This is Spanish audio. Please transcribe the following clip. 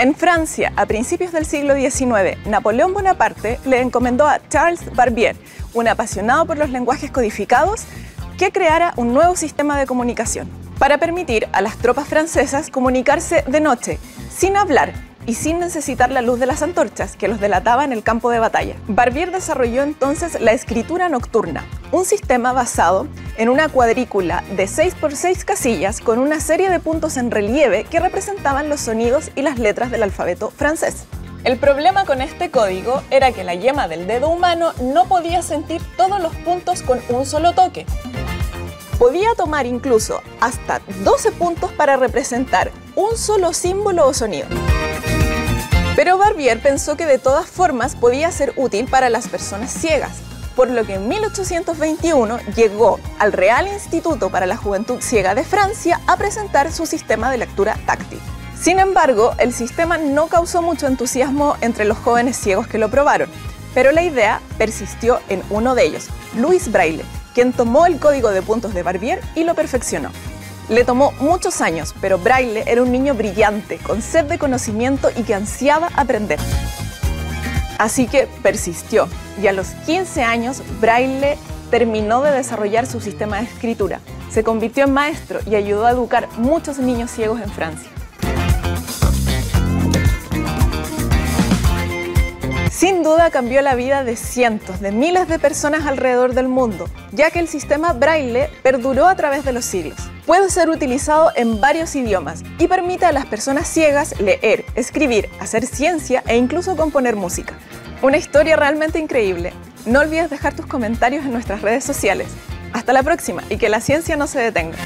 En Francia, a principios del siglo XIX, Napoleón Bonaparte le encomendó a Charles Barbier, un apasionado por los lenguajes codificados, que creara un nuevo sistema de comunicación para permitir a las tropas francesas comunicarse de noche, sin hablar y sin necesitar la luz de las antorchas que los delataba en el campo de batalla. Barbier desarrolló entonces la escritura nocturna, un sistema basado en una cuadrícula de 6×6 casillas con una serie de puntos en relieve que representaban los sonidos y las letras del alfabeto francés. El problema con este código era que la yema del dedo humano no podía sentir todos los puntos con un solo toque. Podía tomar incluso hasta 12 puntos para representar un solo símbolo o sonido. Pero Barbier pensó que de todas formas podía ser útil para las personas ciegas, por lo que en 1821 llegó al Real Instituto para la Juventud Ciega de Francia a presentar su sistema de lectura táctil. Sin embargo, el sistema no causó mucho entusiasmo entre los jóvenes ciegos que lo probaron, pero la idea persistió en uno de ellos, Louis Braille, quien tomó el código de puntos de Barbier y lo perfeccionó. Le tomó muchos años, pero Braille era un niño brillante, con sed de conocimiento y que ansiaba aprender. Así que persistió, y a los 15 años Braille terminó de desarrollar su sistema de escritura. Se convirtió en maestro y ayudó a educar muchos niños ciegos en Francia. Sin duda cambió la vida de cientos de miles de personas alrededor del mundo, ya que el sistema Braille perduró a través de los siglos. Puede ser utilizado en varios idiomas y permite a las personas ciegas leer, escribir, hacer ciencia e incluso componer música. Una historia realmente increíble. No olvides dejar tus comentarios en nuestras redes sociales. Hasta la próxima y que la ciencia no se detenga.